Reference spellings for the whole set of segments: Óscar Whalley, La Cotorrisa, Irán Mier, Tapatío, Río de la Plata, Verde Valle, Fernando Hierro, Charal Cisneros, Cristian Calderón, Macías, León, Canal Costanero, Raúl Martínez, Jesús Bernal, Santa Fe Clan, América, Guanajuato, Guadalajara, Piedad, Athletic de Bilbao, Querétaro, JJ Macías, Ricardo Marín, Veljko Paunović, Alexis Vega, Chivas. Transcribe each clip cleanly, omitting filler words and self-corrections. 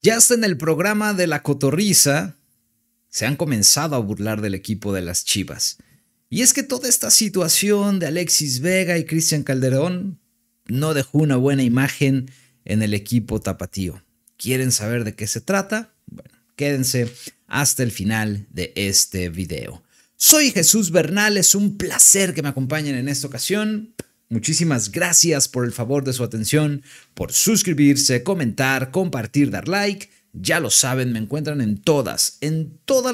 Ya hasta en el programa de La Cotorrisa se han comenzado a burlar del equipo de las Chivas. Y es que toda esta situación de Alexis Vega y Cristian Calderón no dejó una buena imagen en el equipo tapatío. ¿Quieren saber de qué se trata? Bueno, quédense hasta el final de este video. Soy Jesús Bernal, es un placer que me acompañen en esta ocasión. Muchísimas gracias por el favor de su atención, por suscribirse, comentar, compartir, dar like. Ya lo saben, me encuentran en todas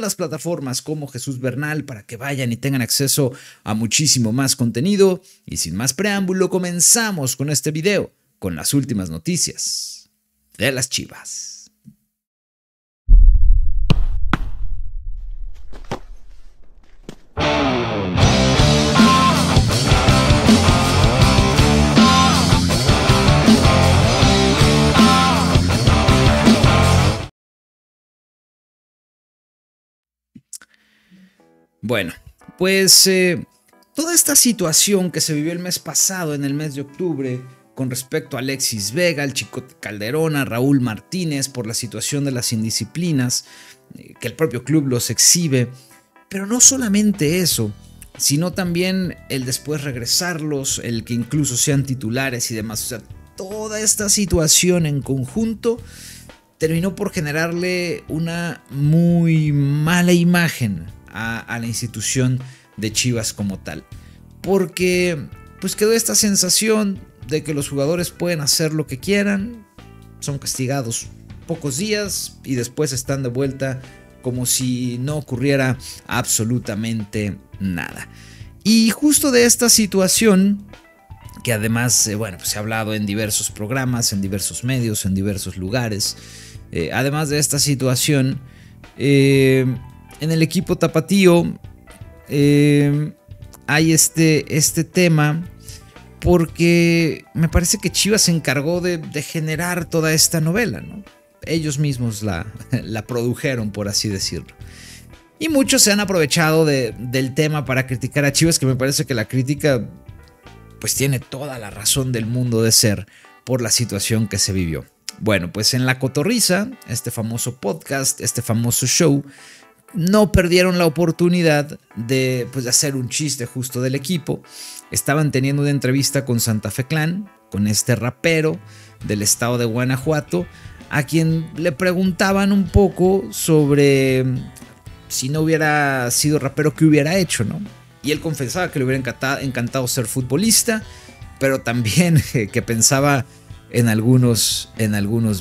las plataformas como Jesús Bernal para que vayan y tengan acceso a muchísimo más contenido. Y sin más preámbulo, comenzamos con este video, con las últimas noticias de las Chivas. Bueno, pues toda esta situación que se vivió el mes pasado, en el mes de octubre, con respecto a Alexis Vega, el Chicote Calderón, a Raúl Martínez, por la situación de las indisciplinas, que el propio club los exhibe. Pero no solamente eso, sino también el después regresarlos, el que incluso sean titulares y demás. O sea, toda esta situación en conjunto terminó por generarle una muy mala imagen a la institución de Chivas como tal, porque pues quedó esta sensación de que los jugadores pueden hacer lo que quieran, son castigados pocos días y después están de vuelta como si no ocurriera absolutamente nada. Y justo de esta situación, que además bueno, pues se ha hablado en diversos programas, en diversos medios, en diversos lugares, además de esta situación, en el equipo tapatío hay este tema, porque me parece que Chivas se encargó de generar toda esta novela, ¿no? Ellos mismos la produjeron, por así decirlo. Y muchos se han aprovechado del tema para criticar a Chivas, que me parece que la crítica pues tiene toda la razón del mundo de ser por la situación que se vivió. Bueno, pues en La Cotorrisa, este famoso podcast, este famoso show, no perdieron la oportunidad de, pues, de hacer un chiste justo del equipo. Estaban teniendo una entrevista con Santa Fe Clan, con este rapero del estado de Guanajuato, a quien le preguntaban un poco sobre si no hubiera sido rapero, ¿qué hubiera hecho, no? Y él confesaba que le hubiera encantado ser futbolista, pero también que pensaba en algunos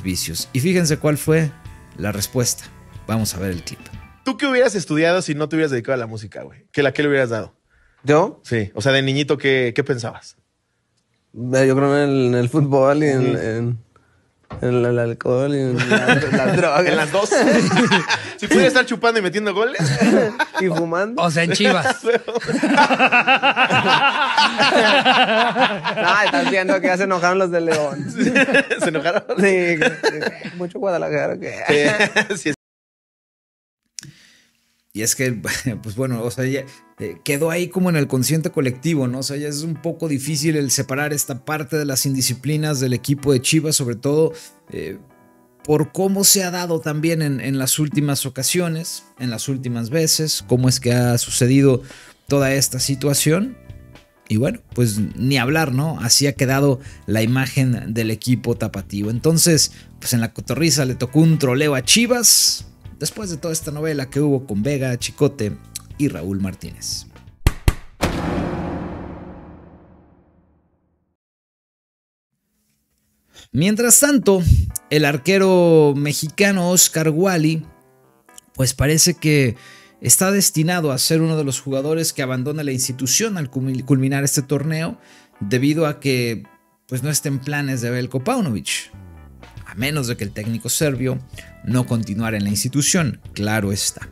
vicios. Y fíjense cuál fue la respuesta. Vamos a ver el clip. ¿Tú qué hubieras estudiado si no te hubieras dedicado a la música, güey? ¿Qué le hubieras dado? ¿Yo? Sí. O sea, de niñito, ¿qué pensabas? Yo creo en el fútbol y en el alcohol y en la droga. ¿En las dos? Si pudiera estar chupando y metiendo goles. Y fumando. O sea, en Chivas. No, estás viendo que ya se enojaron los de León. ¿Se enojaron? Sí. Mucho Guadalajara. Sí. Y es que, pues bueno, o sea, ya quedó ahí como en el consciente colectivo, ¿no? O sea, ya es un poco difícil el separar esta parte de las indisciplinas del equipo de Chivas, sobre todo por cómo se ha dado también en las últimas ocasiones, en las últimas veces, cómo es que ha sucedido toda esta situación. Y bueno, pues ni hablar, ¿no? Así ha quedado la imagen del equipo tapatío. Entonces, pues en La Cotorrisa le tocó un troleo a Chivas después de toda esta novela que hubo con Vega, Chicote y Raúl Martínez. Mientras tanto, el arquero mexicano Óscar Whalley, pues parece que está destinado a ser uno de los jugadores que abandona la institución al culminar este torneo, debido a que pues no está en planes de Veljko Paunović, a menos de que el técnico serbio no continuara en la institución, claro está.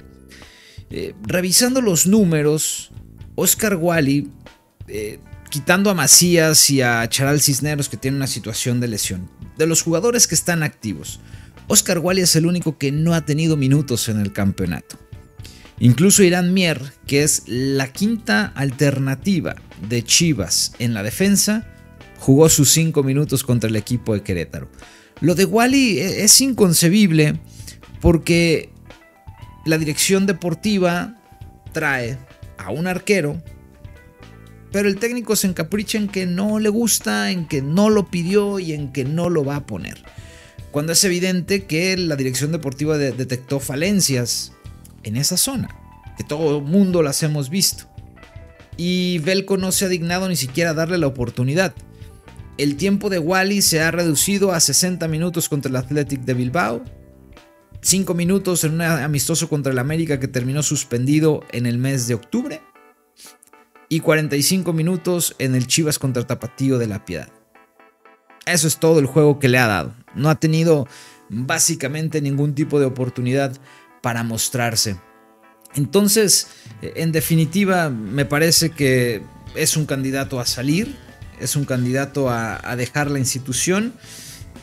Revisando los números, Óscar Whalley, quitando a Macías y a Charal Cisneros, que tiene una situación de lesión, de los jugadores que están activos, Óscar Whalley es el único que no ha tenido minutos en el campeonato. Incluso Irán Mier, que es la quinta alternativa de Chivas en la defensa, jugó sus 5 minutos contra el equipo de Querétaro. Lo de Whalley es inconcebible porque la dirección deportiva trae a un arquero, pero el técnico se encapricha en que no le gusta, en que no lo pidió y en que no lo va a poner. Cuando es evidente que la dirección deportiva detectó falencias en esa zona, que todo el mundo las hemos visto. Y Veljko no se ha dignado ni siquiera darle la oportunidad. El tiempo de Whalley se ha reducido a 60 minutos contra el Athletic de Bilbao, 5 minutos en un amistoso contra el América que terminó suspendido en el mes de octubre y 45 minutos en el Chivas contra Tapatío de la Piedad. Eso es todo el juego que le ha dado. No ha tenido básicamente ningún tipo de oportunidad para mostrarse. Entonces, en definitiva, me parece que es un candidato a salir, es un candidato a dejar la institución.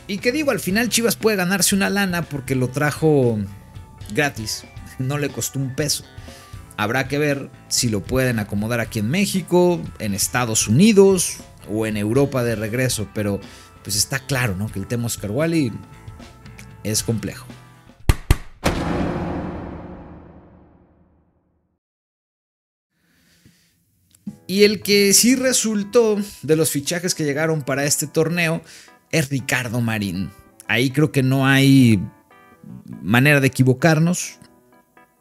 Y que digo, al final Chivas puede ganarse una lana porque lo trajo gratis, no le costó un peso. Habrá que ver si lo pueden acomodar aquí en México, en Estados Unidos o en Europa de regreso, pero pues está claro, ¿no?, que el tema Óscar Whalley es complejo. Y el que sí resultó de los fichajes que llegaron para este torneo es Ricardo Marín. Ahí creo que no hay manera de equivocarnos.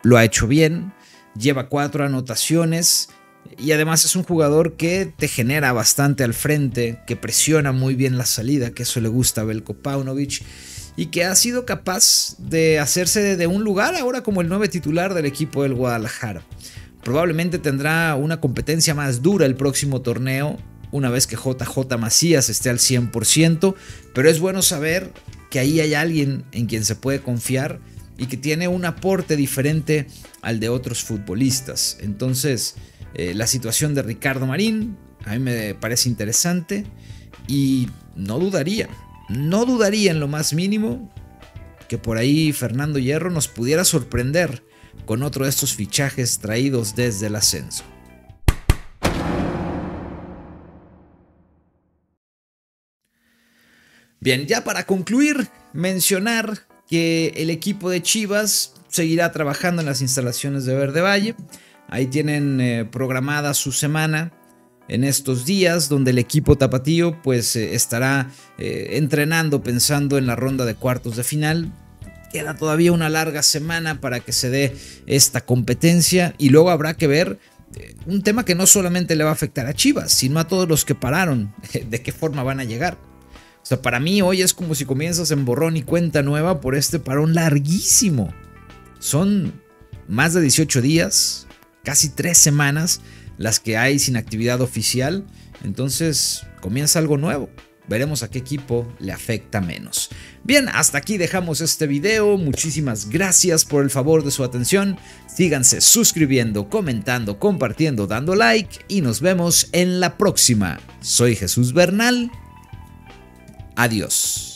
Lo ha hecho bien, lleva 4 anotaciones y además es un jugador que te genera bastante al frente, que presiona muy bien la salida, que eso le gusta a Veljko Paunović, y que ha sido capaz de hacerse de un lugar ahora como el 9 titular del equipo del Guadalajara. Probablemente tendrá una competencia más dura el próximo torneo, una vez que JJ Macías esté al 100%, pero es bueno saber que ahí hay alguien en quien se puede confiar y que tiene un aporte diferente al de otros futbolistas. Entonces, la situación de Ricardo Marín a mí me parece interesante y no dudaría en lo más mínimo que por ahí Fernando Hierro nos pudiera sorprender con otro de estos fichajes traídos desde el ascenso. Bien, ya para concluir, mencionar que el equipo de Chivas seguirá trabajando en las instalaciones de Verde Valle. Ahí tienen programada su semana en estos días, donde el equipo tapatío pues estará entrenando pensando en la ronda de cuartos de final. Queda todavía una larga semana para que se dé esta competencia y luego habrá que ver un tema que no solamente le va a afectar a Chivas, sino a todos los que pararon, de qué forma van a llegar. O sea, para mí hoy es como si comienzas en borrón y cuenta nueva por este parón larguísimo. Son más de 18 días, casi 3 semanas las que hay sin actividad oficial. Entonces comienza algo nuevo. Veremos a qué equipo le afecta menos. Bien, hasta aquí dejamos este video. Muchísimas gracias por el favor de su atención. Síganse suscribiendo, comentando, compartiendo, dando like y nos vemos en la próxima. Soy Jesús Bernal. Adiós.